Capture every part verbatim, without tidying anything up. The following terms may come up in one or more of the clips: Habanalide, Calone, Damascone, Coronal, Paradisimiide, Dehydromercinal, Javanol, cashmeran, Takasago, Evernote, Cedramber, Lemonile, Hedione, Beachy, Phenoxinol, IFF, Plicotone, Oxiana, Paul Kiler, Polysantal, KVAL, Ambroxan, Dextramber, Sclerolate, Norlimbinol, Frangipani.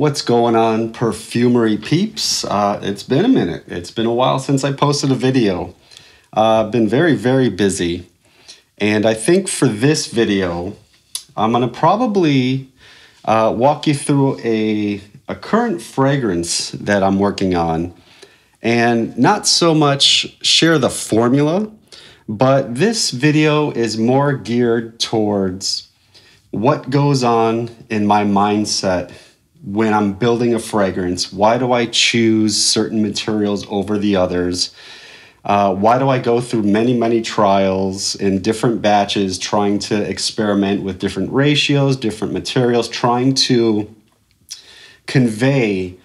What's going on, perfumery peeps? Uh, it's been a minute. It's been a while since I posted a video. I've uh, been very, very busy. And I think for this video, I'm gonna probably uh, walk you through a, a current fragrance that I'm working on, and not so much share the formula, but this video is more geared towards what goes on in my mindset when I'm building a fragrance. Why do I choose certain materials over the others? Uh, why do I go through many, many trials in different batches, trying to experiment with different ratios, different materials, trying to convey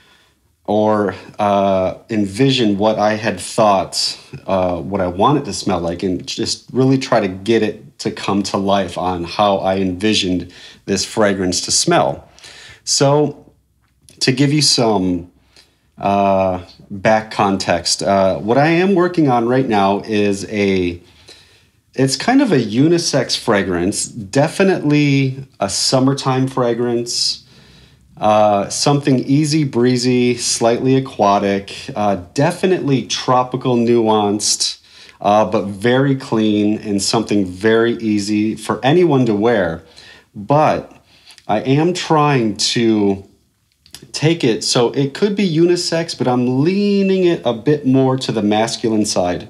or uh, envision what I had thought, uh, what I wanted to smell like, and just really try to get it to come to life on how I envisioned this fragrance to smell. So, to give you some uh, back context, uh, what I am working on right now is a, it's kind of a unisex fragrance, definitely a summertime fragrance, uh, something easy breezy, slightly aquatic, uh, definitely tropical nuanced, uh, but very clean and something very easy for anyone to wear. But I am trying to take it, so it could be unisex, but I'm leaning it a bit more to the masculine side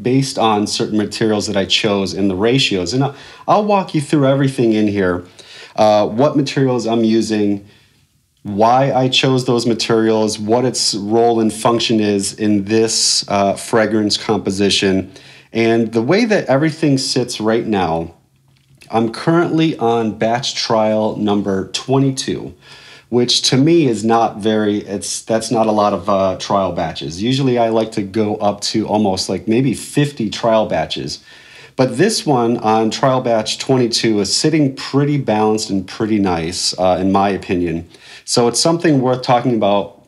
based on certain materials that I chose and the ratios. And I'll, I'll walk you through everything in here, uh, what materials I'm using, why I chose those materials, what its role and function is in this uh, fragrance composition. And the way that everything sits right now, I'm currently on batch trial number twenty-two, which to me is not very, it's that's not a lot of uh, trial batches. Usually I like to go up to almost like maybe fifty trial batches. But this one on trial batch twenty-two is sitting pretty balanced and pretty nice, uh, in my opinion. So it's something worth talking about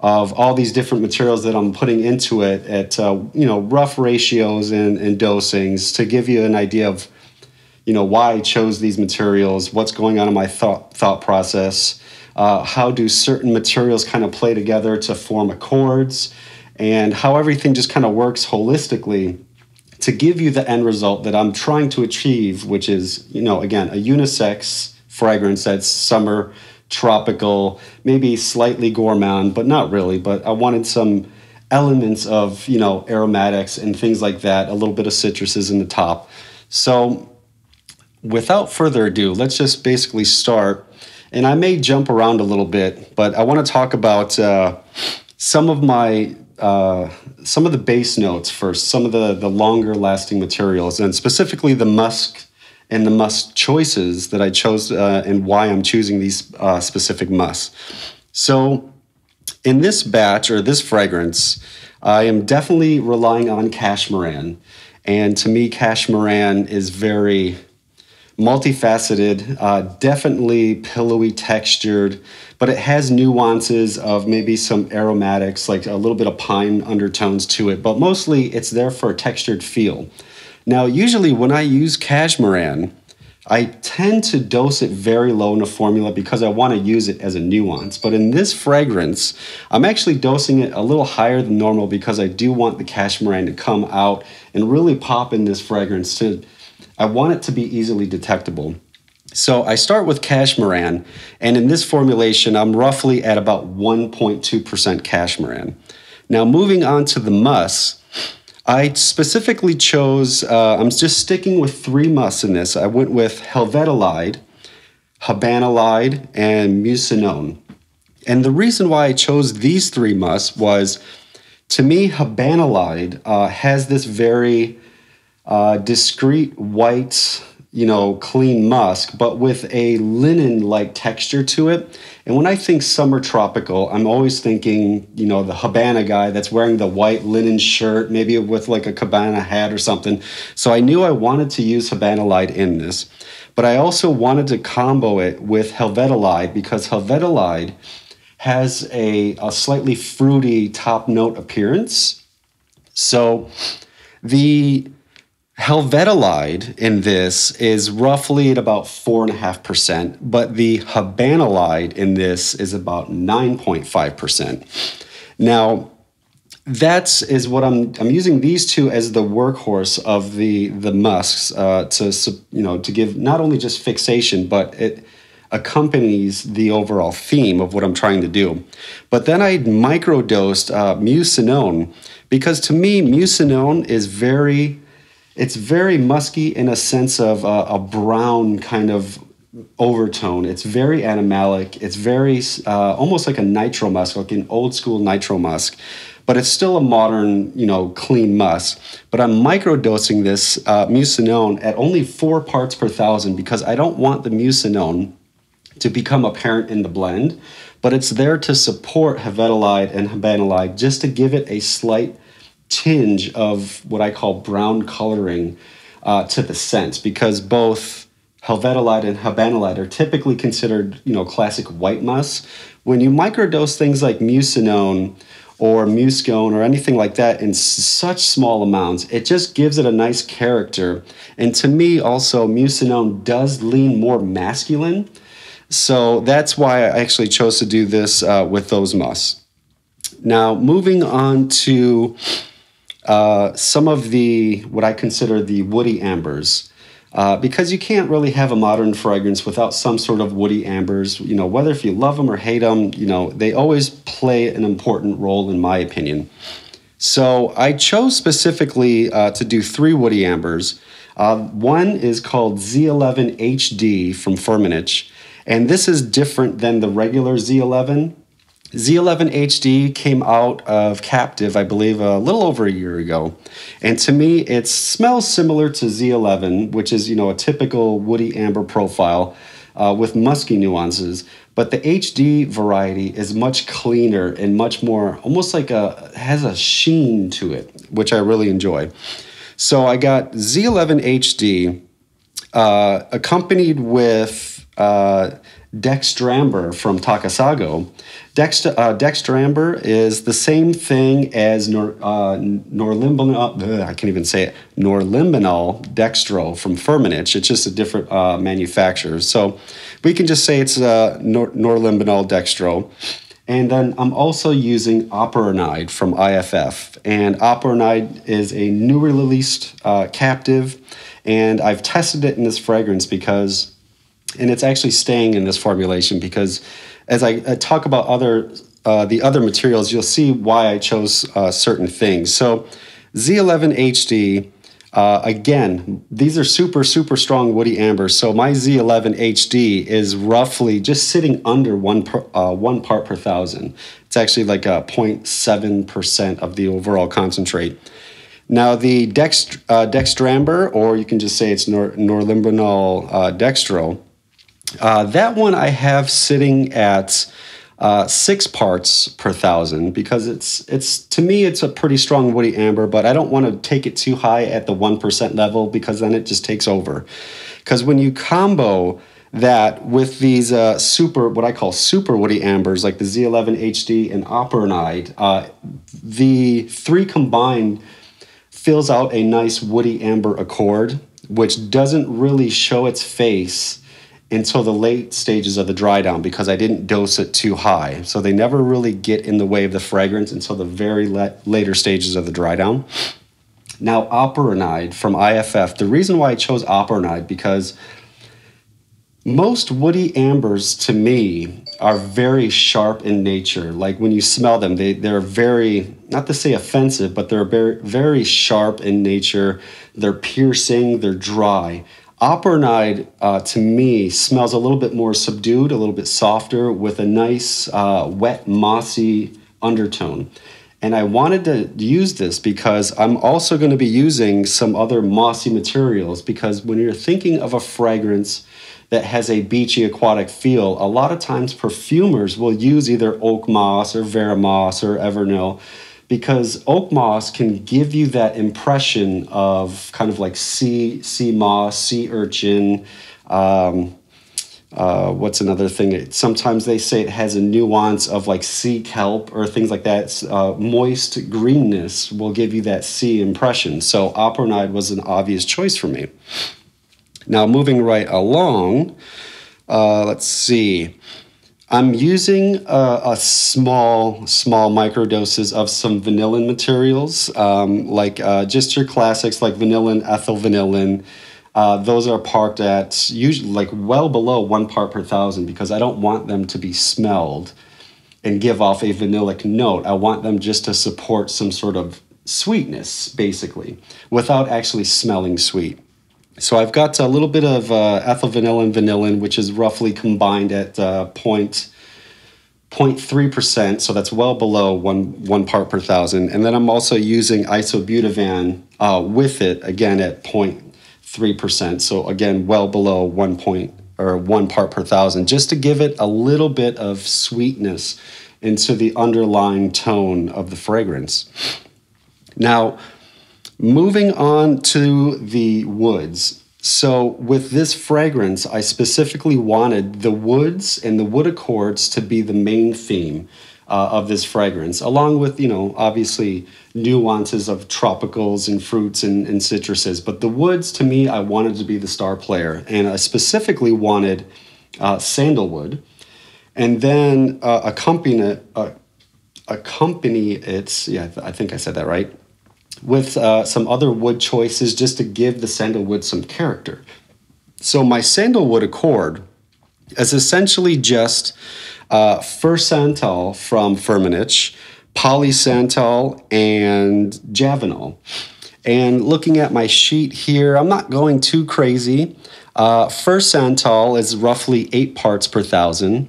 of all these different materials that I'm putting into it at uh, you know, rough ratios and, and dosings to give you an idea of, you know, why I chose these materials, what's going on in my thought thought process, uh, how do certain materials kind of play together to form accords, and how everything just kind of works holistically to give you the end result that I'm trying to achieve, which is, you know, again, a unisex fragrance that's summer, tropical, maybe slightly gourmand, but not really. But I wanted some elements of, you know, aromatics and things like that, a little bit of citruses in the top. So without further ado, let's just basically start. And I may jump around a little bit, but I want to talk about uh, some of my, uh, some of the base notes first, some of the, the longer lasting materials, and specifically the musk and the musk choices that I chose uh, and why I'm choosing these uh, specific musks. So in this batch or this fragrance, I am definitely relying on cashmeran. And to me, cashmeran is very multifaceted, uh, definitely pillowy textured, but it has nuances of maybe some aromatics, like a little bit of pine undertones to it, but mostly it's there for a textured feel. Now, usually when I use cashmeran, I tend to dose it very low in the formula because I want to use it as a nuance. But in this fragrance, I'm actually dosing it a little higher than normal because I do want the cashmeran to come out and really pop in this fragrance to, I want it to be easily detectable. So I start with cashmeran, and in this formulation, I'm roughly at about one point two percent cashmeran. Now, moving on to the musk, I specifically chose, uh, I'm just sticking with three musks in this. I went with Helvetalide, Habanalide, and Mucinone. And the reason why I chose these three musks was, to me, Habanalide uh, has this very Uh, discreet white, you know, clean musk, but with a linen-like texture to it. And when I think summer tropical, I'm always thinking, you know, the Habana guy that's wearing the white linen shirt, maybe with like a cabana hat or something. So I knew I wanted to use Habanalide in this, but I also wanted to combo it with Helvetalide because Helvetalide has a, a slightly fruity top note appearance. So the Helvetalide in this is roughly at about four point five percent, but the habanalide in this is about nine point five percent. Now, that's is what I'm, I'm using these two as the workhorse of the, the musks uh, to, you know, to give not only just fixation, but it accompanies the overall theme of what I'm trying to do. But then I microdosed uh, mucinone, because to me, mucinone is very... It's very musky in a sense of uh, a brown kind of overtone. It's very animalic. It's very uh, almost like a nitro musk, like an old school nitro musk, but it's still a modern, you know, clean musk. But I'm microdosing this uh, mucinone at only four parts per thousand because I don't want the mucinone to become apparent in the blend, but it's there to support helvetalide and habanalide just to give it a slight tinge of what I call brown coloring uh, to the scents, because both helvetalide and habanalide are typically considered, you know, classic white musks. When you microdose things like mucinone or muscone or anything like that in such small amounts, it just gives it a nice character. And to me also, mucinone does lean more masculine. So that's why I actually chose to do this uh, with those musks. Now, moving on to Uh, some of the, what I consider the woody ambers, uh, because you can't really have a modern fragrance without some sort of woody ambers, you know, whether if you love them or hate them, you know, they always play an important role in my opinion. So I chose specifically uh, to do three woody ambers. Uh, one is called Z eleven H D from Firmenich, and this is different than the regular Z eleven. Z eleven H D came out of Captive, I believe, a little over a year ago. And to me, it smells similar to Z eleven, which is, you know, a typical woody amber profile uh, with musky nuances. But the H D variety is much cleaner and much more, almost like a, has a sheen to it, which I really enjoy. So I got Z eleven H D uh, accompanied with... Uh, Dextramber from Takasago. Dext uh, Dextramber is the same thing as nor uh, norlimbinol. Ugh, I can't even say it. Norlimbinol dextro from Firmenich. It's just a different uh, manufacturer, so we can just say it's uh, nor norlimbinol dextro. And then I'm also using operonide from I F F, and operonide is a new released uh, captive, and I've tested it in this fragrance because. And it's actually staying in this formulation because as I, I talk about other uh, the other materials, you'll see why I chose uh, certain things. So Z eleven H D, uh, again, these are super, super strong woody ambers. So my Z eleven H D is roughly just sitting under one, per, uh, one part per thousand. It's actually like a zero point seven percent of the overall concentrate. Now, the dext, uh, Dextramber, or you can just say it's nor, norlimbinol uh, dextro, Uh, that one I have sitting at uh, six parts per thousand because it's, it's to me, it's a pretty strong woody amber, but I don't want to take it too high at the one percent level because then it just takes over. Because when you combo that with these uh, super, what I call super woody ambers, like the Z eleven H D and operonide, uh, the three combined fills out a nice woody amber accord, which doesn't really show its face until the late stages of the dry down because I didn't dose it too high. So they never really get in the way of the fragrance until the very later stages of the dry down. Now, operonide from I F F. The reason why I chose operonide because most woody ambers to me are very sharp in nature. Like when you smell them, they, they're very, not to say offensive, but they're very, very sharp in nature. They're piercing, they're dry. Operonide, uh, to me, smells a little bit more subdued, a little bit softer, with a nice uh, wet, mossy undertone. And I wanted to use this because I'm also going to be using some other mossy materials because when you're thinking of a fragrance that has a beachy, aquatic feel, a lot of times perfumers will use either oak moss or Vera moss or Everno, because oak moss can give you that impression of kind of like sea, sea moss, sea urchin, um, Uh, what's another thing? It, sometimes they say it has a nuance of like sea kelp or things like that. Uh, moist greenness will give you that sea impression. So Operonide was an obvious choice for me. Now moving right along, uh, let's see. I'm using a, a small, small microdoses of some vanillin materials, um, like uh, just your classics like vanillin, ethyl vanillin. Uh, those are parked at usually like well below one part per thousand because I don't want them to be smelled and give off a vanillic note. I want them just to support some sort of sweetness, basically, without actually smelling sweet. So I've got a little bit of uh, ethyl vanillin vanillin, which is roughly combined at uh, zero point three percent, so that's well below one, one part per thousand. And then I'm also using isobutavan uh, with it, again, at zero point three percent, so again, well below one point or one part per thousand, just to give it a little bit of sweetness into the underlying tone of the fragrance. Now, moving on to the woods. So with this fragrance, I specifically wanted the woods and the wood accords to be the main theme uh, of this fragrance, along with, you know, obviously nuances of tropicals and fruits and, and citruses. But the woods, to me, I wanted to be the star player. And I specifically wanted uh, sandalwood. And then uh, accompany it, uh, accompany it, yeah, I think I said that right, with uh, some other wood choices just to give the sandalwood some character. So my sandalwood accord is essentially just uh, fursantal from Firmenich, polysantal, and javanol. And looking at my sheet here, I'm not going too crazy. Uh, fursantal is roughly eight parts per thousand.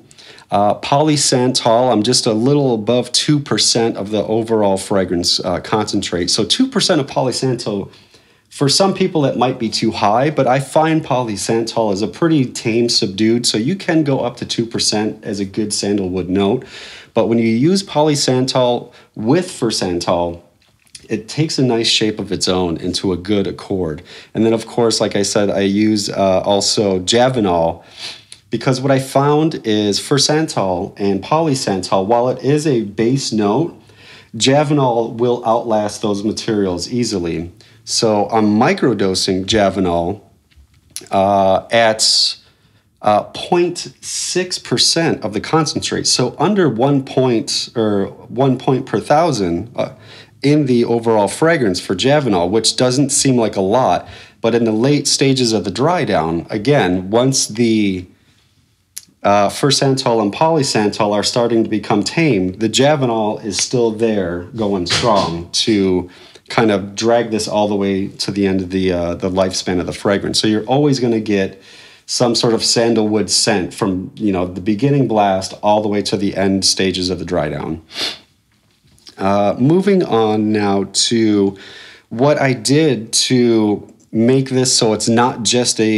Uh, polysantal, I'm just a little above two percent of the overall fragrance uh, concentrate. So two percent of polysantal, for some people that might be too high, but I find polysantal is a pretty tame, subdued, so you can go up to two percent as a good sandalwood note. But when you use polysantal with fursantal, it takes a nice shape of its own into a good accord. And then, of course, like I said, I use uh, also javanol, because what I found is fursantal and polysantal, while it is a base note, javanol will outlast those materials easily. So I'm microdosing javanol uh, at uh, zero point six percent of the concentrate. So under one point or one point per thousand uh, in the overall fragrance for javanol, which doesn't seem like a lot, but in the late stages of the dry down, again, once the Uh, fursantal and polysantal are starting to become tame, the javanol is still there going strong to kind of drag this all the way to the end of the, uh, the lifespan of the fragrance. So you're always going to get some sort of sandalwood scent from, you know, the beginning blast all the way to the end stages of the dry down. Uh, moving on now to what I did to make this so it's not just a,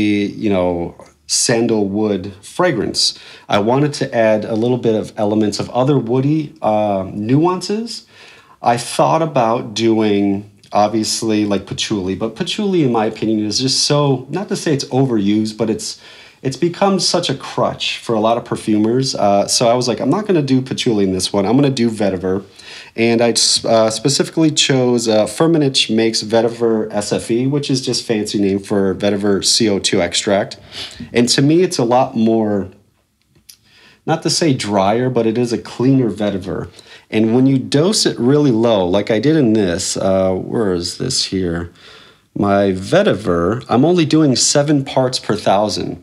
you know, sandalwood fragrance. I wanted to add a little bit of elements of other woody uh, nuances. I thought about doing, obviously, like patchouli, but patchouli, in my opinion, is just so, not to say it's overused, but it's it's become such a crutch for a lot of perfumers. Uh, so I was like, I'm not going to do patchouli in this one. I'm going to do vetiver. And I uh, specifically chose uh, Firmenich makes vetiver S F E, which is just fancy name for vetiver C O two extract. And to me, it's a lot more, not to say drier, but it is a cleaner vetiver. And when you dose it really low, like I did in this, uh, where is this here? My vetiver, I'm only doing seven parts per thousand.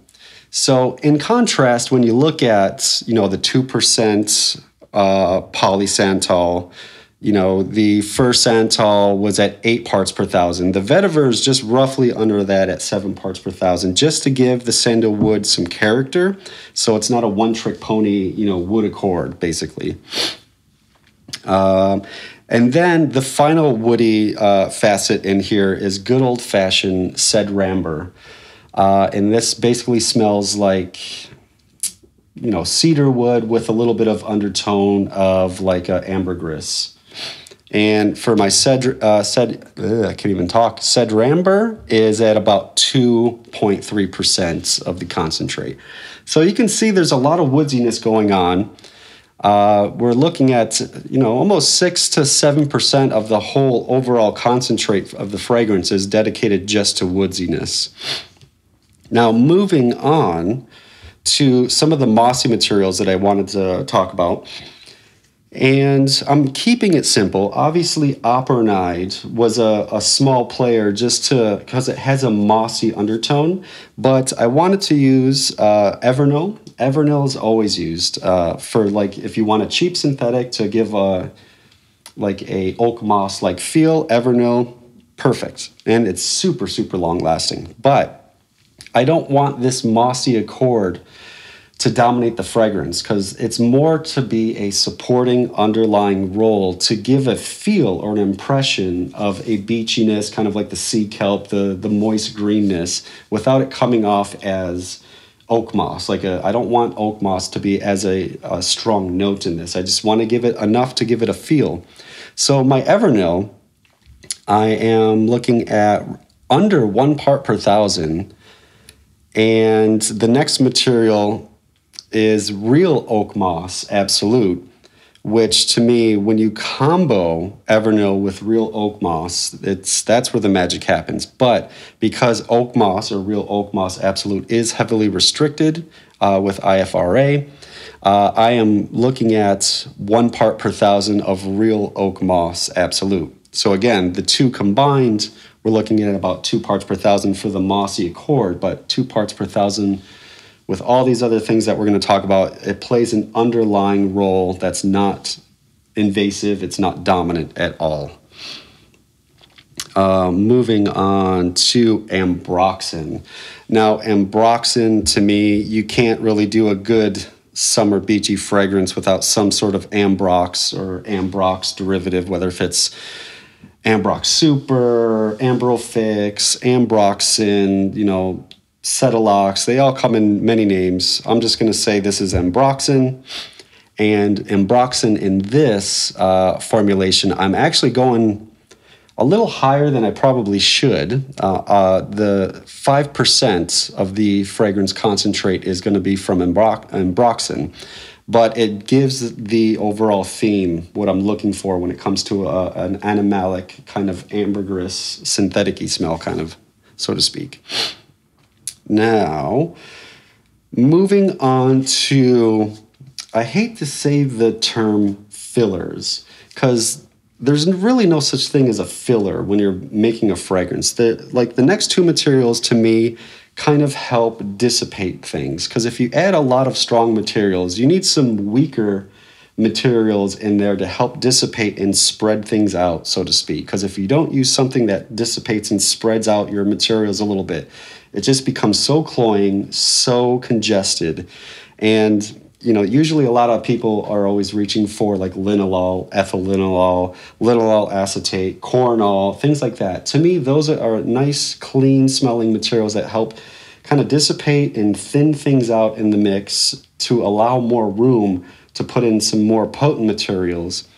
So in contrast, when you look at, you know, the two percent uh, polysantal, you know, the fursantal was at eight parts per thousand. The vetiver is just roughly under that at seven parts per thousand, just to give the sandalwood some character. So it's not a one-trick pony, you know, wood accord, basically. Um, and then the final woody uh, facet in here is good old-fashioned cedrambur. Uh, and this basically smells like, you know, cedar wood with a little bit of undertone of like uh, ambergris. And for my Ced, uh, Ced ugh, I can't even talk. Cedramber is at about two point three percent of the concentrate. So you can see there's a lot of woodiness going on. Uh, we're looking at, you know, almost six to seven percent of the whole overall concentrate of the fragrance is dedicated just to woodiness. Now, moving on to some of the mossy materials that I wanted to talk about. And I'm keeping it simple. Obviously, opernite was a, a small player just to, because it has a mossy undertone, but I wanted to use uh, Evernote. Evernote is always used uh, for, like, if you want a cheap synthetic to give a, like a oak moss-like feel, Evernote, perfect. And it's super, super long-lasting. But I don't want this mossy accord to dominate the fragrance, because it's more to be a supporting underlying role to give a feel or an impression of a beachiness, kind of like the sea kelp, the, the moist greenness, without it coming off as oak moss. Like a, I don't want oak moss to be as a, a strong note in this. I just want to give it enough to give it a feel. So my Evernote, I am looking at under one part per thousand. And the next material is real oak moss absolute, which to me, when you combo Evernote with real oak moss, it's that's where the magic happens. But because oak moss or real oak moss absolute is heavily restricted uh, with I F R A, uh, I am looking at one part per thousand of real oak moss absolute. So again, the two combined, we're looking at about two parts per thousand for the mossy accord, but two parts per thousand with all these other things that we're going to talk about, it plays an underlying role that's not invasive. It's not dominant at all. Uh, moving on to ambroxan. Now, ambroxan, to me, you can't really do a good summer beachy fragrance without some sort of ambrox or ambrox derivative, whether if it's ambrox super, ambrofix, ambroxan, you know, Cetalox, they all come in many names. I'm just going to say this is ambroxan. And ambroxan in this uh, formulation, I'm actually going a little higher than I probably should. Uh, uh, the five percent of the fragrance concentrate is going to be from ambro ambroxan, but it gives the overall theme what I'm looking for when it comes to a, an animalic kind of ambergris, synthetic-y smell, kind of, so to speak. Now, moving on to, I hate to say the term fillers, because there's really no such thing as a filler when you're making a fragrance. The, like the next two materials to me kind of help dissipate things, because if you add a lot of strong materials, you need some weaker materials in there to help dissipate and spread things out, so to speak. Because if you don't use something that dissipates and spreads out your materials a little bit, it just becomes so cloying, so congested. And, you know, usually a lot of people are always reaching for like linalool, ethylinolol, linalool acetate, cornol, things like that. To me, those are nice, clean smelling materials that help kind of dissipate and thin things out in the mix to allow more room to put in some more potent materials.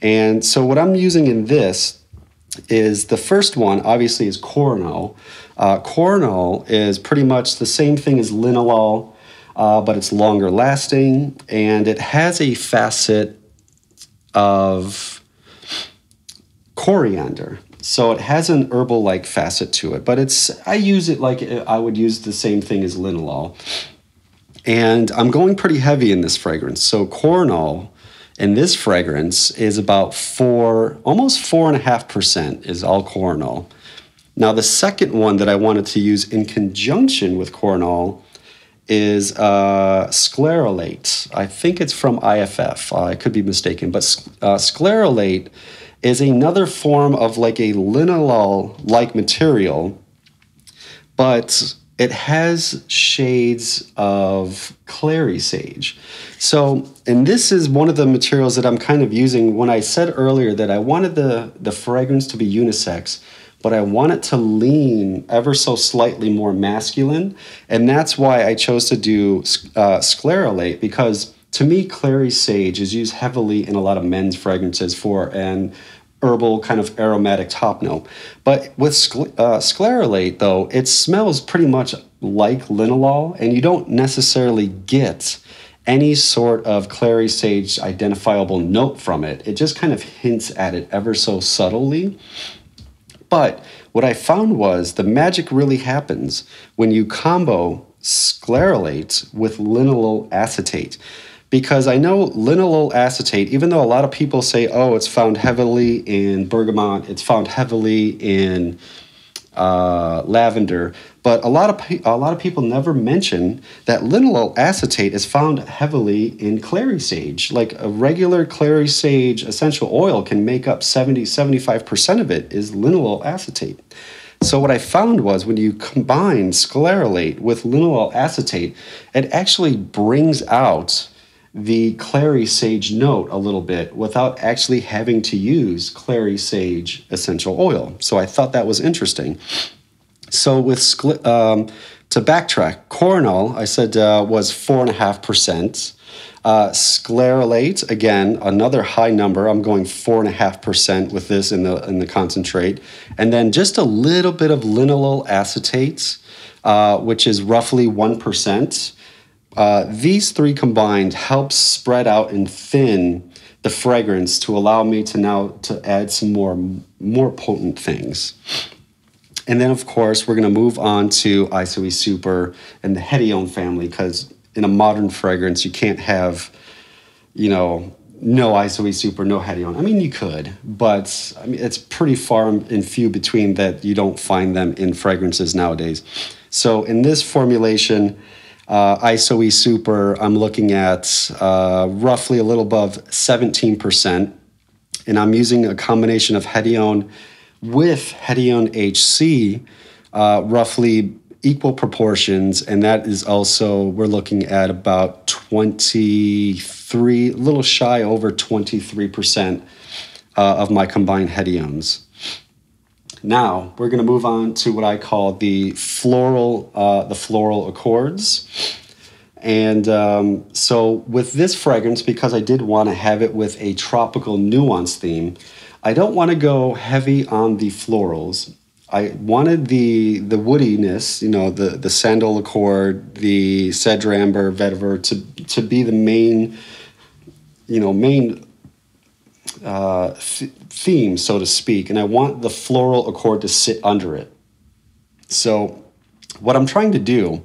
And so what I'm using in this is the first one, obviously, is coronal. Uh, coronal is pretty much the same thing as linalool, uh, but it's longer lasting, and it has a facet of coriander. So it has an herbal-like facet to it, but it's I use it like I would use the same thing as linalool. And I'm going pretty heavy in this fragrance. So coronal in this fragrance is about four, almost four and a half percent is all coronal. Now, the second one that I wanted to use in conjunction with coronal is uh, sclerolate. I think it's from I F F. Uh, I could be mistaken, but uh, sclerolate is another form of like a linalool-like material, but it has shades of clary sage. So, and this is one of the materials that I'm kind of using when I said earlier that I wanted the, the fragrance to be unisex, but I want it to lean ever so slightly more masculine. And that's why I chose to do uh, sclerolate, because to me, clary sage is used heavily in a lot of men's fragrances for an herbal kind of aromatic top note. But with sc- uh, sclerolate, though, it smells pretty much like linalool, and you don't necessarily get any sort of clary sage identifiable note from it. It just kind of hints at it ever so subtly. But what I found was the magic really happens when you combo sclerolate with linalool acetate. Because I know linalool acetate, even though a lot of people say, oh, it's found heavily in bergamot, it's found heavily in uh, lavender, but a lot of pe- a lot of people never mention that linalool acetate is found heavily in clary sage. Like a regular clary sage essential oil can make up seventy, seventy-five percent of it is linalool acetate. So what I found was when you combine sclerolate with linalool acetate, it actually brings out the clary sage note a little bit without actually having to use clary sage essential oil. So I thought that was interesting. So with um, to backtrack, coronal, I said uh, was four and a half percent. Uh, sclerolate, again, another high number. I'm going four and a half percent with this in the in the concentrate, and then just a little bit of linalool acetate, uh, which is roughly one percent. Uh, these three combined help spread out and thin the fragrance to allow me to now to add some more, more potent things. And then, of course, we're going to move on to Isoe Super and the Hedione family, because in a modern fragrance, you can't have, you know, no Isoe Super, no Hedione. I mean, you could, but I mean, it's pretty far and few between that you don't find them in fragrances nowadays. So in this formulation, Uh, Isoe Super, I'm looking at uh, roughly a little above seventeen percent. And I'm using a combination of Hedione with Hedione H C, uh, roughly equal proportions. And that is also, we're looking at about twenty-three, a little shy over twenty-three percent uh, of my combined Hediones. Now we're going to move on to what I call the floral, uh, the floral accords. And um, so with this fragrance, because I did want to have it with a tropical nuance theme, I don't want to go heavy on the florals. I wanted the the woodiness, you know, the the sandal accord, the cedar amber, vetiver to to be the main, you know, main. Uh, th- theme, so to speak, and I want the floral accord to sit under it. So what I'm trying to do,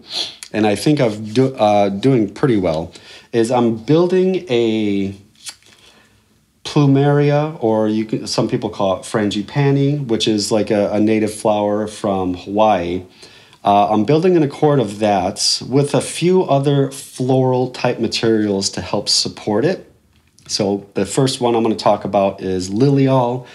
and I think I'm do- uh, doing pretty well, is I'm building a plumeria, or you can, some people call it frangipani, which is like a, a native flower from Hawaii. Uh, I'm building an accord of that with a few other floral type materials to help support it. So the first one I'm going to talk about is liliol.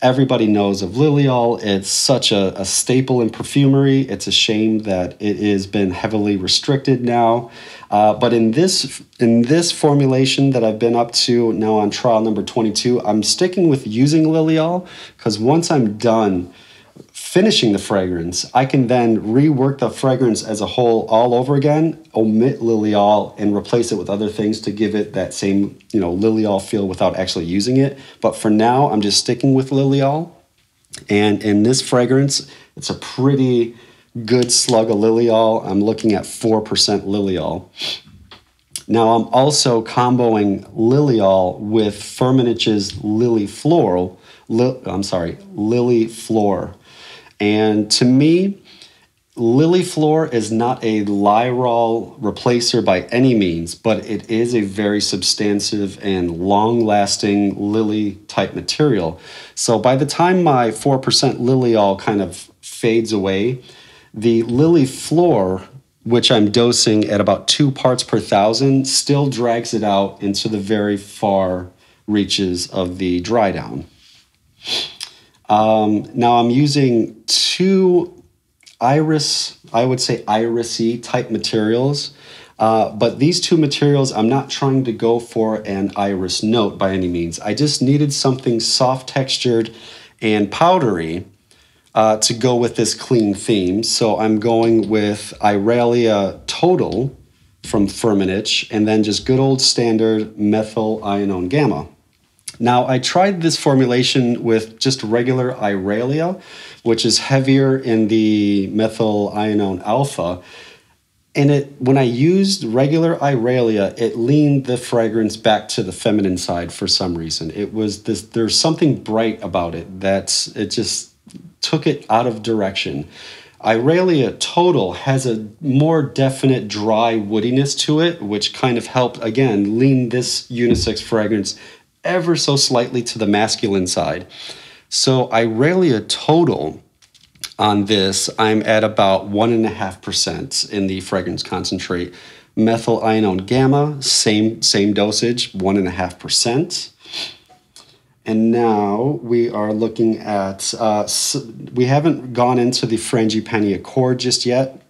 Everybody knows of liliol. It's such a, a staple in perfumery. It's a shame that it has been heavily restricted now. Uh, but in this in this formulation that I've been up to now on trial number twenty-two, I'm sticking with using liliol because once I'm done finishing the fragrance, I can then rework the fragrance as a whole all over again, omit liliol and replace it with other things to give it that same, you know, liliol feel without actually using it. But for now, I'm just sticking with liliol. And in this fragrance, it's a pretty good slug of liliol. I'm looking at four percent liliol. Now I'm also comboing liliol with Firmenich's Lily Floral, li- I'm sorry, Lily Flor. And to me, Lily Flor is not a lyrol replacer by any means, but it is a very substantive and long-lasting lily-type material. So by the time my four percent liliol kind of fades away, the Lily Flor, which I'm dosing at about two parts per thousand, still drags it out into the very far reaches of the dry down. Um, now I'm using two iris, I would say irisy type materials, uh, but these two materials, I'm not trying to go for an iris note by any means. I just needed something soft textured and powdery uh, to go with this clean theme. So I'm going with Iralia Total from Firmenich and then just good old standard methyl ionion gamma. Now, I tried this formulation with just regular Irelia, which is heavier in the methyl ionium alpha. And it, when I used regular Irelia, it leaned the fragrance back to the feminine side for some reason. It was this, there's something bright about it that's, it just took it out of direction. Irelia Total has a more definite dry woodiness to it, which kind of helped, again, lean this unisex fragrance ever so slightly to the masculine side. So Irelia Total on this, I'm at about one point five percent in the fragrance concentrate. Methyl ionium gamma, same, same dosage, one point five percent. And now we are looking at, uh, we haven't gone into the Frangipani Accord just yet,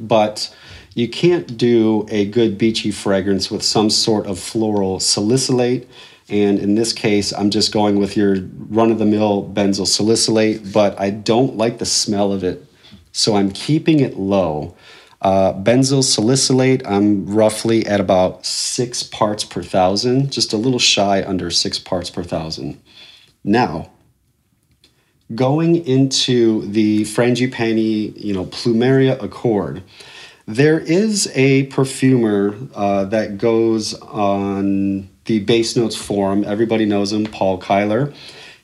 but you can't do a good beachy fragrance with some sort of floral salicylate. And in this case, I'm just going with your run-of-the-mill benzyl salicylate, but I don't like the smell of it, so I'm keeping it low. Uh, benzyl salicylate, I'm roughly at about six parts per thousand, just a little shy under six parts per thousand. Now, going into the Frangipani, you know, Plumeria Accord, there is a perfumer uh, that goes on the Base Notes Forum. Everybody knows him, Paul Kiler.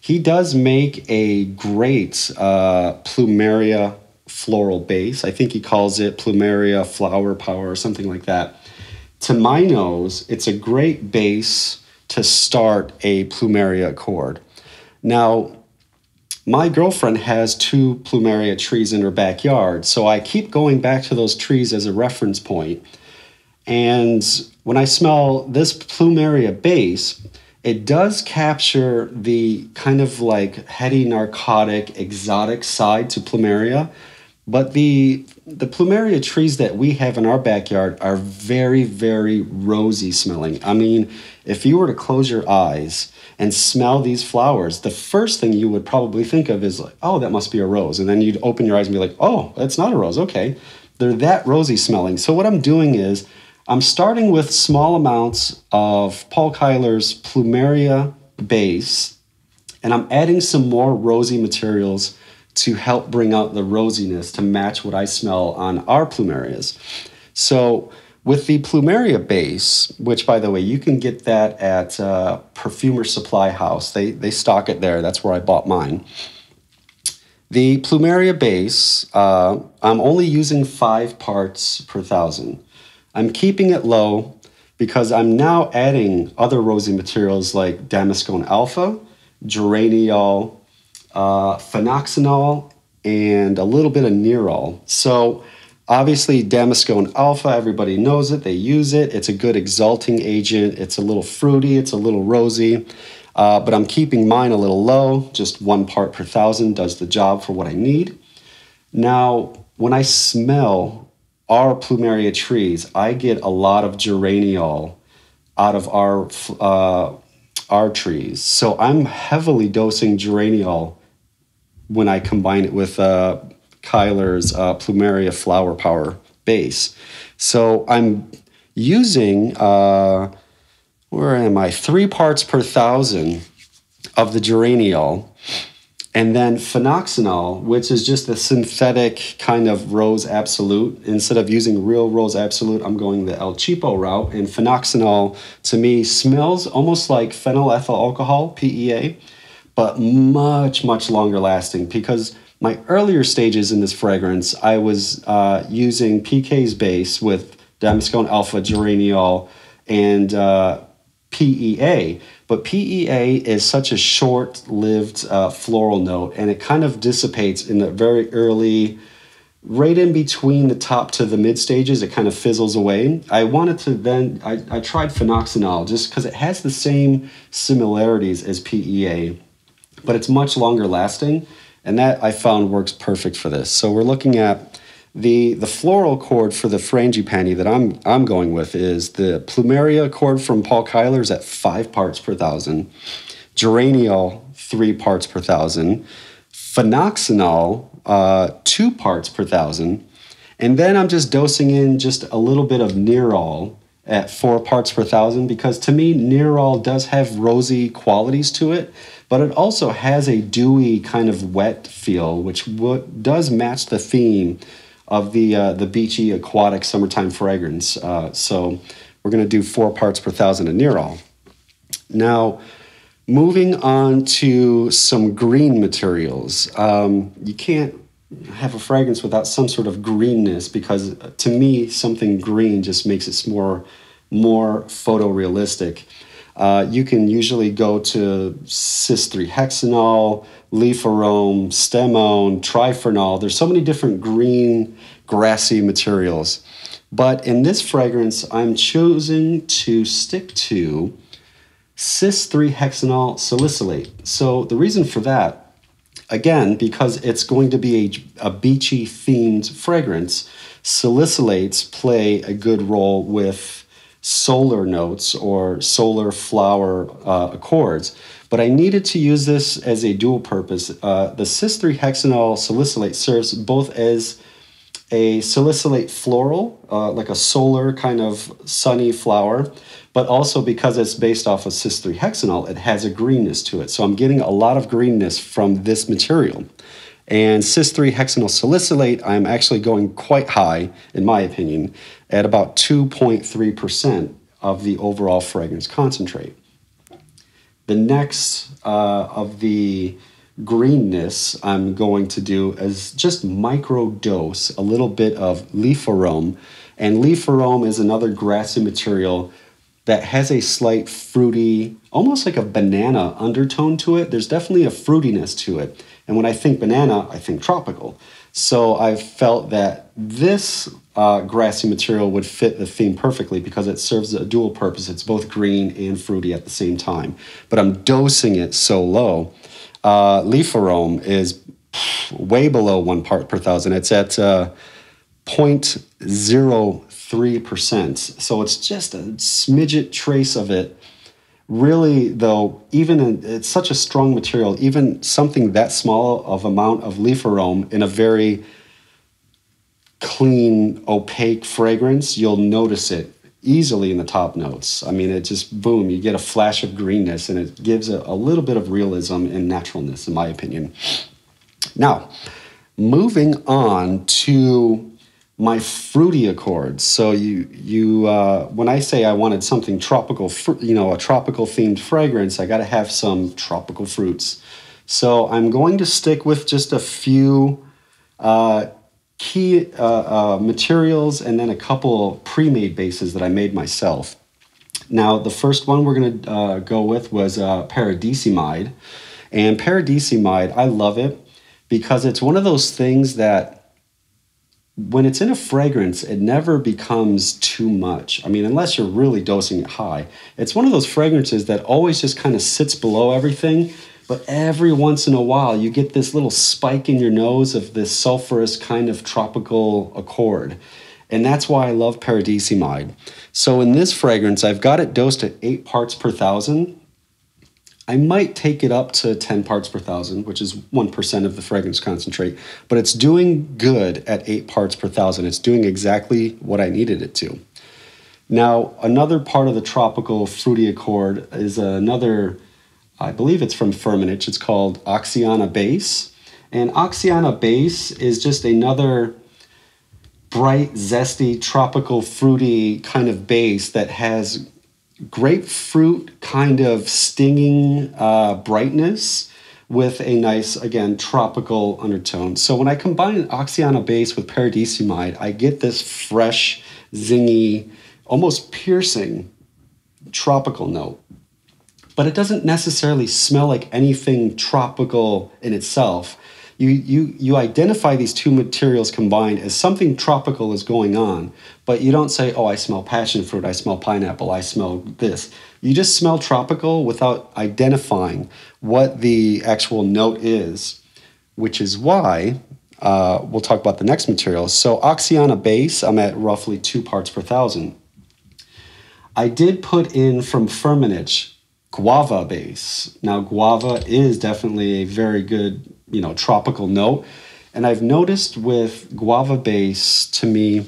He does make a great uh, Plumeria floral base. I think he calls it Plumeria Flower Power or something like that. To my nose, it's a great base to start a Plumeria Accord. Now, my girlfriend has two Plumeria trees in her backyard, so I keep going back to those trees as a reference point. And when I smell this Plumeria base, it does capture the kind of like heady, narcotic, exotic side to Plumeria. But the, the Plumeria trees that we have in our backyard are very, very rosy smelling. I mean, if you were to close your eyes and smell these flowers, the first thing you would probably think of is like, oh, that must be a rose. And then you'd open your eyes and be like, oh, that's not a rose. Okay, they're that rosy smelling. So what I'm doing is, I'm starting with small amounts of Paul Kiler's Plumeria base, and I'm adding some more rosy materials to help bring out the rosiness to match what I smell on our Plumerias. So with the Plumeria base, which by the way, you can get that at uh, Perfumer Supply House. They, they stock it there. That's where I bought mine. The Plumeria base, uh, I'm only using five parts per thousand. I'm keeping it low because I'm now adding other rosy materials like Damascone Alpha, Geraniol, uh, Phenoxinol, and a little bit of Nerol. So obviously Damascone Alpha, everybody knows it, they use it. It's a good exalting agent. It's a little fruity, it's a little rosy, uh, but I'm keeping mine a little low. Just one part per thousand does the job for what I need. Now, when I smell our Plumeria trees, I get a lot of geraniol out of our, uh, our trees. So I'm heavily dosing geraniol when I combine it with uh, Kiler's uh, Plumeria Flower Power base. So I'm using, uh, where am I? Three parts per thousand of the geraniol. And then phenoxinol, which is just the synthetic kind of rose absolute. Instead of using real rose absolute, I'm going the El Cheapo route. And phenoxinol, to me, smells almost like phenyl ethyl alcohol, P E A, but much, much longer lasting. Because my earlier stages in this fragrance, I was uh, using P K's base with Damascone Alpha, geraniol, and uh, P E A. But P E A is such a short-lived uh, floral note, and it kind of dissipates in the very early, right in between the top to the mid stages, it kind of fizzles away. I wanted to then, I, I tried phenoxinol just because it has the same similarities as P E A, but it's much longer lasting, and that I found works perfect for this. So we're looking at the, the floral accord for the Frangipani that I'm, I'm going with is the Plumeria accord from Paul Kiler's at five parts per thousand, geraniol, three parts per thousand, phenoxinol, uh, two parts per thousand, and then I'm just dosing in just a little bit of nerol at four parts per thousand, because to me, nerol does have rosy qualities to it, but it also has a dewy kind of wet feel, which w does match the theme of the, uh, the beachy aquatic summertime fragrance. Uh, so we're gonna do four parts per thousand of nerol. Now, moving on to some green materials. Um, you can't have a fragrance without some sort of greenness, because to me, something green just makes it more, more photorealistic. Uh, you can usually go to cis three hexanol, leaf arome, stemone, triphenol. There's so many different green, grassy materials. But in this fragrance, I'm choosing to stick to cis three hexanol salicylate. So the reason for that, again, because it's going to be a, a beachy themed fragrance, salicylates play a good role with solar notes or solar flower uh, accords. But I needed to use this as a dual purpose. Uh, the cis three hexanol salicylate serves both as a salicylate floral, uh, like a solar kind of sunny flower, but also because it's based off of cis three hexanol, it has a greenness to it. So I'm getting a lot of greenness from this material. And cis three hexanol salicylate, I'm actually going quite high, in my opinion, at about two point three percent of the overall fragrance concentrate. The next uh, of the greenness I'm going to do is just micro dose a little bit of leaf arome. And leaf arome is another grassy material that has a slight fruity, almost like a banana undertone to it. There's definitely a fruitiness to it. And when I think banana, I think tropical. So I felt that this uh, grassy material would fit the theme perfectly because it serves a dual purpose. It's both green and fruity at the same time, but I'm dosing it so low. Uh, leaf arome is way below one part per thousand. It's at uh, zero point zero three percent. So it's just a smidget trace of it. Really, though, even in, it's such a strong material, even something that small of amount of leaf arome in a very clean, opaque fragrance, you'll notice it easily in the top notes. I mean, it just, boom, you get a flash of greenness, and it gives a, a little bit of realism and naturalness, in my opinion. Now, moving on to my fruity accords. So you, you uh, when I say I wanted something tropical, you know, a tropical themed fragrance, I gotta have some tropical fruits. So I'm going to stick with just a few uh, key uh, uh, materials and then a couple pre-made bases that I made myself. Now, the first one we're going to uh, go with was uh, paradisimiide. And paradisimiide, I love it because it's one of those things that when it's in a fragrance, it never becomes too much. I mean, unless you're really dosing it high. It's one of those fragrances that always just kind of sits below everything. But every once in a while, you get this little spike in your nose of this sulfurous kind of tropical accord. And that's why I love paradisimiide. So in this fragrance, I've got it dosed at eight parts per thousand. I might take it up to ten parts per thousand, which is one percent of the fragrance concentrate, but it's doing good at eight parts per thousand. It's doing exactly what I needed it to. Now, another part of the tropical fruity accord is another, I believe it's from Firmenich. It's called Oxiana Base. And Oxiana Base is just another bright, zesty, tropical, fruity kind of base that has grapefruit kind of stinging uh, brightness with a nice, again, tropical undertone. So when I combine Oxiana Base with paradisimiide, I get this fresh, zingy, almost piercing tropical note. But it doesn't necessarily smell like anything tropical in itself. You, you, you identify these two materials combined as something tropical is going on, but you don't say, oh, I smell passion fruit, I smell pineapple, I smell this. You just smell tropical without identifying what the actual note is, which is why uh, we'll talk about the next material. So Oxiana Base, I'm at roughly two parts per thousand. I did put in from Firmenich guava base. Now, guava is definitely a very good, you know, tropical note. And I've noticed with guava base, to me,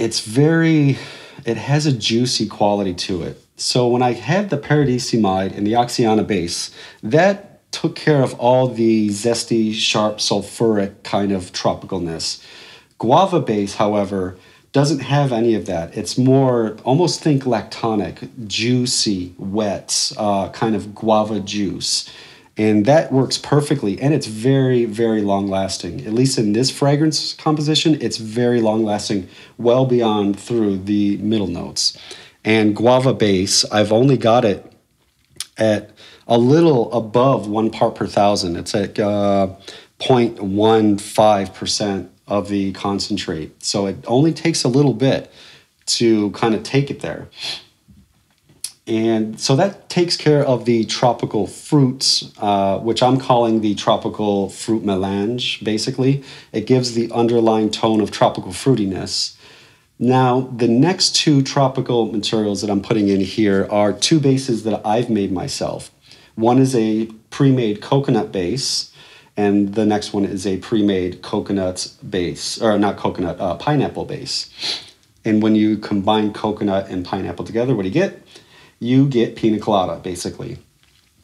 it's very, it has a juicy quality to it. So when I had the paradisemide and the oxyana base, that took care of all the zesty, sharp, sulfuric kind of tropicalness. Guava base, however, doesn't have any of that. It's more, almost think lactonic, juicy, wet, uh, kind of guava juice. And that works perfectly, and it's very, very long-lasting. At least in this fragrance composition, it's very long-lasting, well beyond through the middle notes. And guava base, I've only got it at a little above one part per thousand. It's at uh, zero point one five percent of the concentrate. So it only takes a little bit to kind of take it there. And so that takes care of the tropical fruits, uh, which I'm calling the tropical fruit melange, basically. It gives the underlying tone of tropical fruitiness. Now, the next two tropical materials that I'm putting in here are two bases that I've made myself. One is a pre-made coconut base, and the next one is a pre-made coconut base, or not coconut, uh, pineapple base. And when you combine coconut and pineapple together, what do you get? You get pina colada, basically.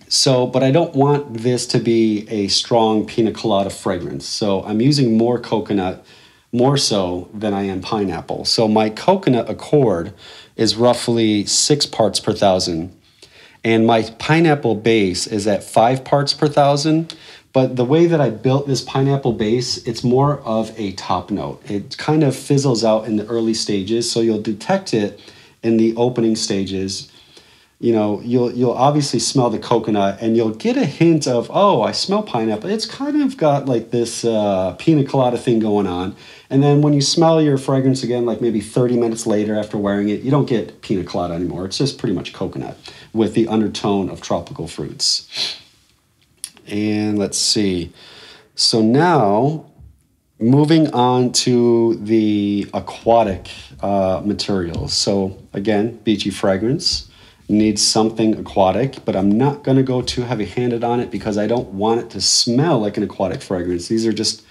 So, but I don't want this to be a strong pina colada fragrance. So I'm using more coconut, more so than I am pineapple. So my coconut accord is roughly six parts per thousand. And my pineapple base is at five parts per thousand. But the way that I built this pineapple base, it's more of a top note. It kind of fizzles out in the early stages. So you'll detect it in the opening stages. You know, you'll you'll obviously smell the coconut, and you'll get a hint of, oh, I smell pineapple. It's kind of got like this uh, pina colada thing going on. And then when you smell your fragrance again, like maybe thirty minutes later after wearing it, you don't get pina colada anymore. It's just pretty much coconut with the undertone of tropical fruits. And let's see. So now, moving on to the aquatic uh, materials. So again, beachy fragrance. Needs something aquatic, but I'm not going to go too heavy-handed on it because I don't want it to smell like an aquatic fragrance. These are just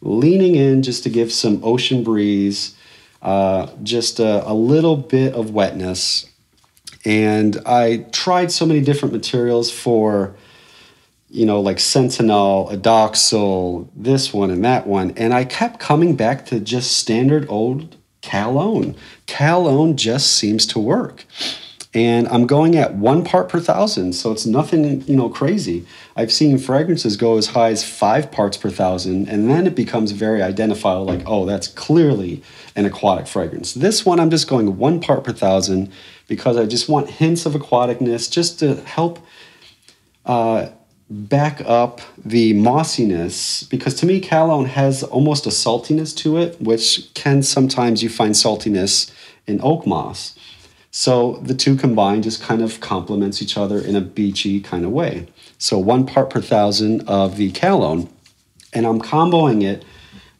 leaning in just to give some ocean breeze, uh, just a, a little bit of wetness. And I tried so many different materials for, you know, like Sentinel, Adoxyl, this one and that one, and I kept coming back to just standard old Calone. Calone just seems to work. And I'm going at one part per thousand, so it's nothing, you know, crazy. I've seen fragrances go as high as five parts per thousand, and then it becomes very identifiable, like, oh, that's clearly an aquatic fragrance. This one, I'm just going one part per thousand because I just want hints of aquaticness just to help uh, back up the mossiness, because to me, Calone has almost a saltiness to it, which can sometimes you find saltiness in oak moss. So the two combined just kind of complements each other in a beachy kind of way. So one part per thousand of the Calone. And I'm comboing it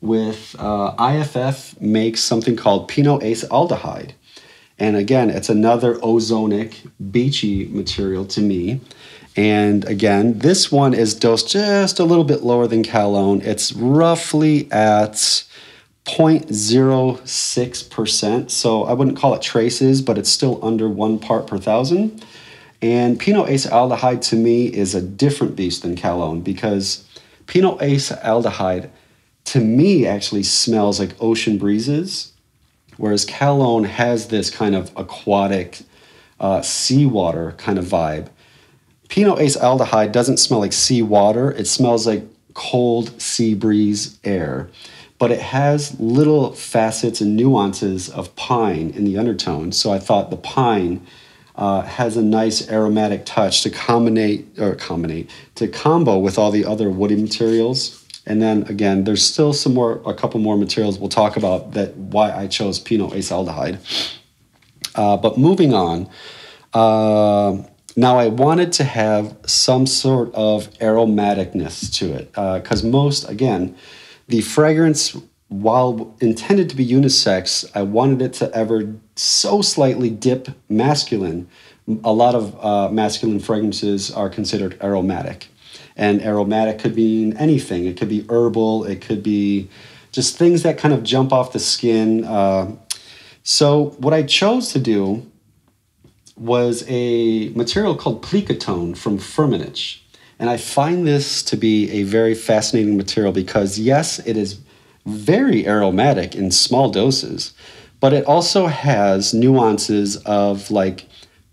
with uh, I F F makes something called pinoacealdehyde. And again, it's another ozonic beachy material to me. And again, this one is dosed just a little bit lower than Calone. It's roughly at zero point zero six percent, so I wouldn't call it traces, but it's still under one part per thousand. And pinoacealdehyde to me is a different beast than Calone, because pinoacealdehyde to me actually smells like ocean breezes, whereas Calone has this kind of aquatic uh, seawater kind of vibe. Pinoacealdehyde doesn't smell like seawater, it smells like cold sea breeze air. But it has little facets and nuances of pine in the undertone. So I thought the pine uh, has a nice aromatic touch to combinate, or combinate, to combo with all the other woody materials. And then again, there's still some more, a couple more materials we'll talk about that why I chose pinoacealdehyde. Uh, but moving on, uh, now I wanted to have some sort of aromaticness to it, because uh, most, again, the fragrance, while intended to be unisex, I wanted it to ever so slightly dip masculine. A lot of uh, masculine fragrances are considered aromatic. And aromatic could mean anything. It could be herbal. It could be just things that kind of jump off the skin. Uh, So what I chose to do was a material called plicotone from Firmenich. And I find this to be a very fascinating material because, yes, it is very aromatic in small doses, but it also has nuances of like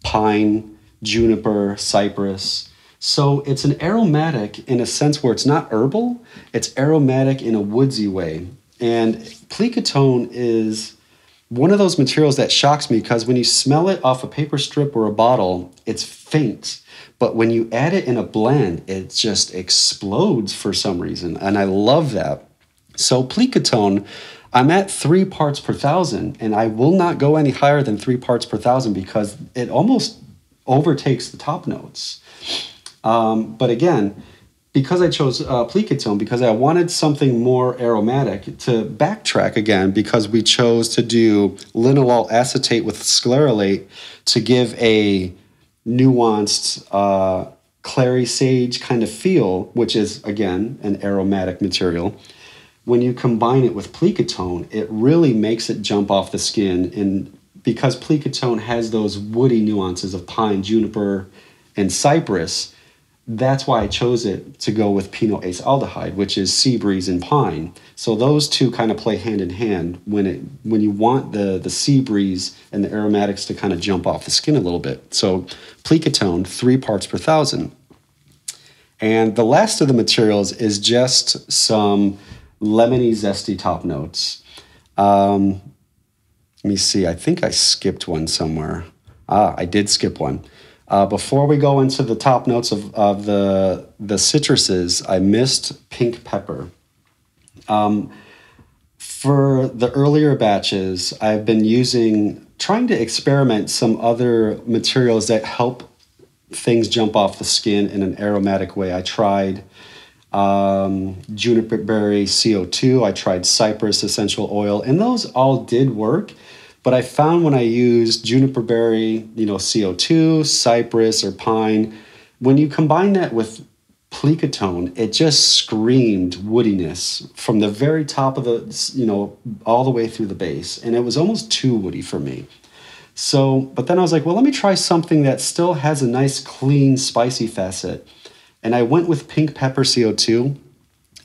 pine, juniper, cypress. So it's an aromatic in a sense where it's not herbal, it's aromatic in a woodsy way. And plicotone is one of those materials that shocks me because when you smell it off a paper strip or a bottle, it's faint. But when you add it in a blend, it just explodes for some reason. And I love that. So plicotone, I'm at three parts per thousand, and I will not go any higher than three parts per thousand because it almost overtakes the top notes. Um, but again, because I chose uh, plicotone, because I wanted something more aromatic, to backtrack again, because we chose to do linalool acetate with sclerolate to give a nuanced uh, clary sage kind of feel, which is, again, an aromatic material. When you combine it with plicotone, it really makes it jump off the skin, and because plicotone has those woody nuances of pine, juniper, and cypress, that's why I chose it to go with Pinot acetaldehyde, which is sea breeze and pine. So those two kind of play hand in hand when it when you want the, the sea breeze and the aromatics to kind of jump off the skin a little bit. So plicotone, three parts per thousand. And the last of the materials is just some lemony zesty top notes. Um, let me see, I think I skipped one somewhere. Ah, I did skip one. Uh, before we go into the top notes of, of the, the citruses, I missed pink pepper. Um, for the earlier batches, I've been using, trying to experiment some other materials that help things jump off the skin in an aromatic way. I tried um, juniper berry C O two, I tried cypress essential oil, and those all did work. But I found when I used juniper berry, you know, C O two, cypress, or pine, when you combine that with plicotone, it just screamed woodiness from the very top of the, you know, all the way through the base. And it was almost too woody for me. So, but then I was like, well, let me try something that still has a nice, clean, spicy facet. And I went with pink pepper C O two,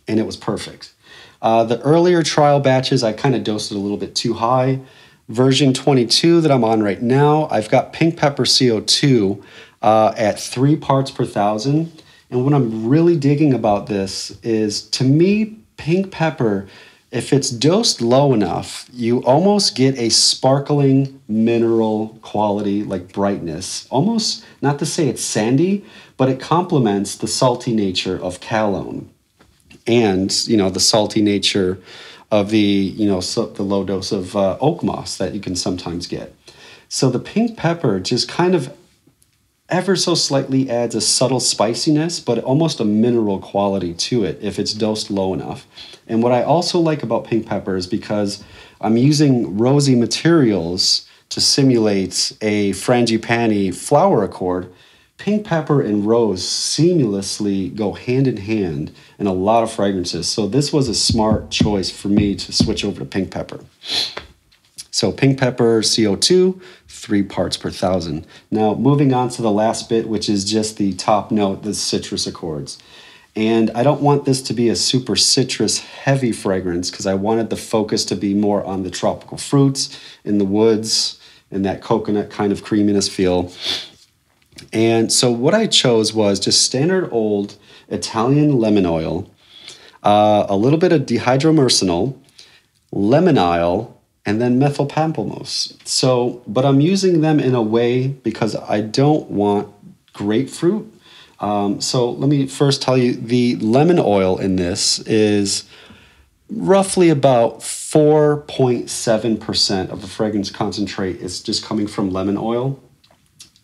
and it was perfect. Uh, the earlier trial batches, I kind of dosed it a little bit too high. Version twenty-two that I'm on right now, I've got pink pepper C O two uh, at three parts per thousand. And what I'm really digging about this is, to me, pink pepper, if it's dosed low enough, you almost get a sparkling mineral quality, like brightness. Almost, not to say it's sandy, but it complements the salty nature of callone and, you know, the salty nature of the, you know, so the low dose of uh, oak moss that you can sometimes get. So the pink pepper just kind of ever so slightly adds a subtle spiciness, but almost a mineral quality to it if it's dosed low enough. And what I also like about pink pepper is because I'm using rosy materials to simulate a frangipani flower accord, pink pepper and rose seamlessly go hand in hand in a lot of fragrances. So this was a smart choice for me to switch over to pink pepper. So pink pepper C O two, three parts per thousand. Now moving on to the last bit, which is just the top note, the citrus accords. And I don't want this to be a super citrus heavy fragrance because I wanted the focus to be more on the tropical fruits in the woods and that coconut kind of creaminess feel. And so what I chose was just standard old Italian lemon oil, uh, a little bit of dehydromercinal, lemon oil, and then methyl pamplemousse. So, but I'm using them in a way because I don't want grapefruit. Um, so let me first tell you, the lemon oil in this is roughly about four point seven percent of the fragrance concentrate is just coming from lemon oil.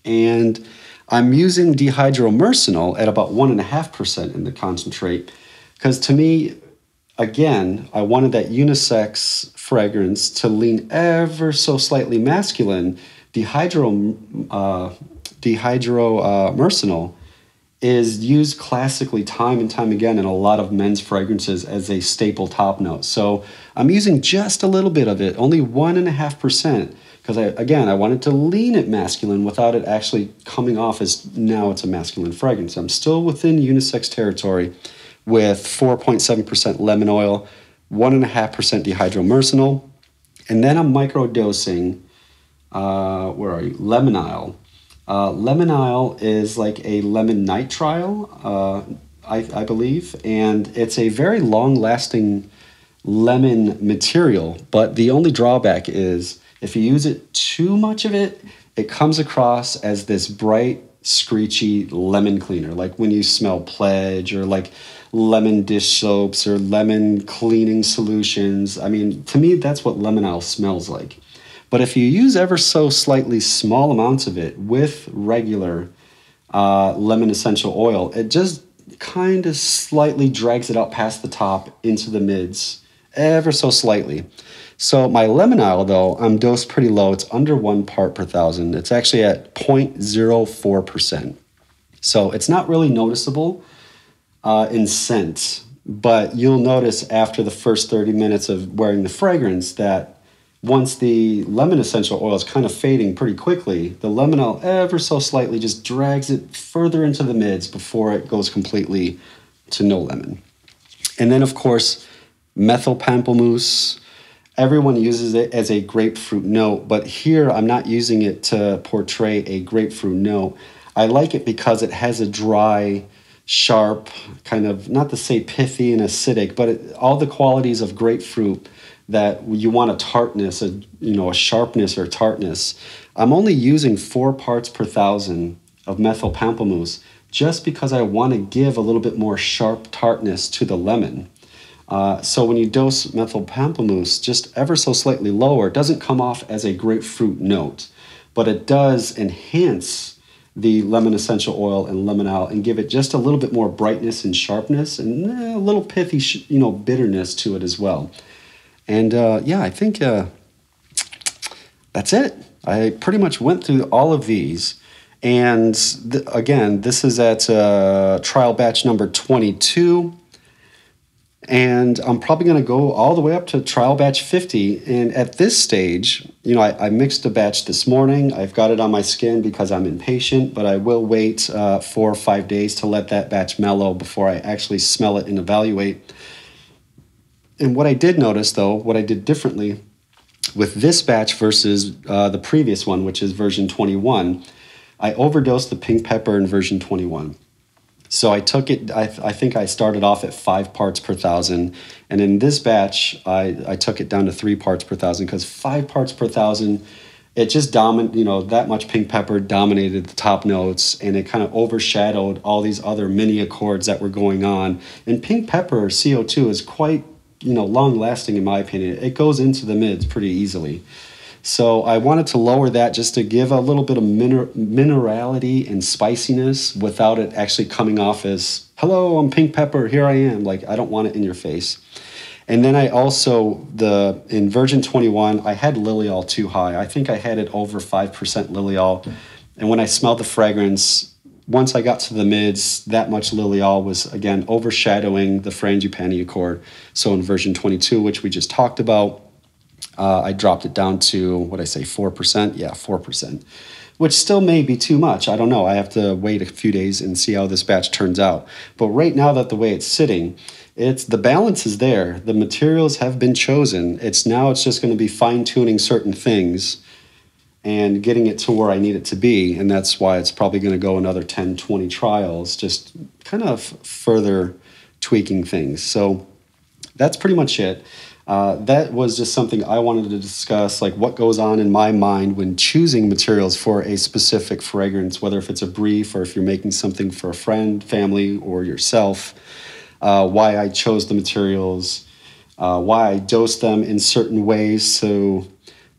And I'm using dehydromercinal at about one point five percent in the concentrate because, to me, again, I wanted that unisex fragrance to lean ever so slightly masculine. Dehydro, uh, dehydromercinal is used classically time and time again in a lot of men's fragrances as a staple top note. So I'm using just a little bit of it, only one and a half percent, because I, again, I wanted to lean it masculine without it actually coming off as now it's a masculine fragrance. I'm still within unisex territory with four point seven percent lemon oil, one and a half percent dehydromercinal, and then I'm microdosing. Uh, where are you? Lemonile. Uh, lemonile is like a lemon nitrile, uh, I, I believe, and it's a very long-lasting lemon material, but the only drawback is if you use it too much of it, it comes across as this bright, screechy lemon cleaner, like when you smell Pledge or like lemon dish soaps or lemon cleaning solutions. I mean, to me, that's what lemonile smells like. But if you use ever so slightly small amounts of it with regular uh, lemon essential oil, it just kind of slightly drags it up past the top into the mids, ever so slightly. So my lemonile, though, I'm dosed pretty low. It's under one part per thousand. It's actually at zero point zero four percent. So it's not really noticeable uh, in scent, but you'll notice after the first thirty minutes of wearing the fragrance that once the lemon essential oil is kind of fading pretty quickly, the lemonile ever so slightly just drags it further into the mids before it goes completely to no lemon. And then, of course, methyl pamplemousse. Everyone uses it as a grapefruit note, but here I'm not using it to portray a grapefruit note. I like it because it has a dry, sharp, kind of, not to say pithy and acidic, but it, all the qualities of grapefruit that you want a tartness, a you know, a sharpness or tartness. I'm only using four parts per thousand of methyl pamplemousse just because I want to give a little bit more sharp tartness to the lemon. Uh, so when you dose methyl pamplemousse just ever so slightly lower, it doesn't come off as a grapefruit note, but it does enhance the lemon essential oil and lemonile and give it just a little bit more brightness and sharpness and a little pithy, you know, bitterness to it as well. And uh, yeah, I think uh, that's it. I pretty much went through all of these. And th again, this is at uh, trial batch number twenty-two. And I'm probably going to go all the way up to trial batch fifty. And at this stage, you know, I, I mixed a batch this morning. I've got it on my skin because I'm impatient, but I will wait uh, four or five days to let that batch mellow before I actually smell it and evaluate. And what I did notice, though, what I did differently with this batch versus uh, the previous one, which is version twenty-one, I overdosed the pink pepper in version twenty-one. So I took it, I, th I think I started off at five parts per thousand. And in this batch, I, I took it down to three parts per thousand because five parts per thousand, it just dominated, you know, that much pink pepper dominated the top notes, and it kind of overshadowed all these other mini accords that were going on. And pink pepper C O two is quite, you know, long-lasting in my opinion. It goes into the mids pretty easily. So I wanted to lower that just to give a little bit of miner minerality and spiciness without it actually coming off as, hello, I'm pink pepper, here I am. Like, I don't want it in your face. And then I also, the in version twenty-one, I had Liliol too high. I think I had it over five percent Liliol. And when I smelled the fragrance, once I got to the mids, that much Liliol was, again, overshadowing the Frangipani Accord. So in version twenty-two, which we just talked about, uh, I dropped it down to, what I say, four percent? Yeah, four percent, which still may be too much. I don't know. I have to wait a few days and see how this batch turns out. But right now, that the way it's sitting, it's the balance is there. The materials have been chosen. It's now it's just going to be fine-tuning certain things and getting it to where I need it to be. And that's why it's probably going to go another ten, twenty trials, just kind of further tweaking things. So that's pretty much it. Uh, that was just something I wanted to discuss, like what goes on in my mind when choosing materials for a specific fragrance, whether if it's a brief or if you're making something for a friend, family, or yourself, uh, why I chose the materials, uh, why I dosed them in certain ways so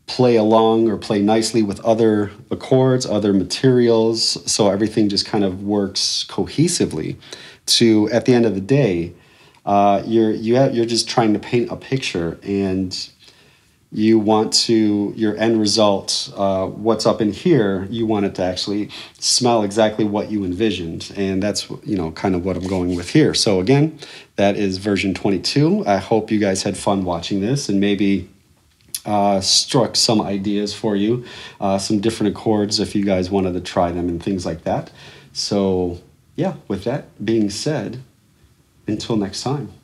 play along or play nicely with other accords, other materials, so everything just kind of works cohesively. To at the end of the day, uh, you're you have, you're just trying to paint a picture, and you want to, your end result, uh, what's up in here, you want it to actually smell exactly what you envisioned. And that's, you know, kind of what I'm going with here. So again, that is version twenty-two. I hope you guys had fun watching this and maybe uh, struck some ideas for you, uh, some different accords if you guys wanted to try them and things like that. So yeah, with that being said, until next time.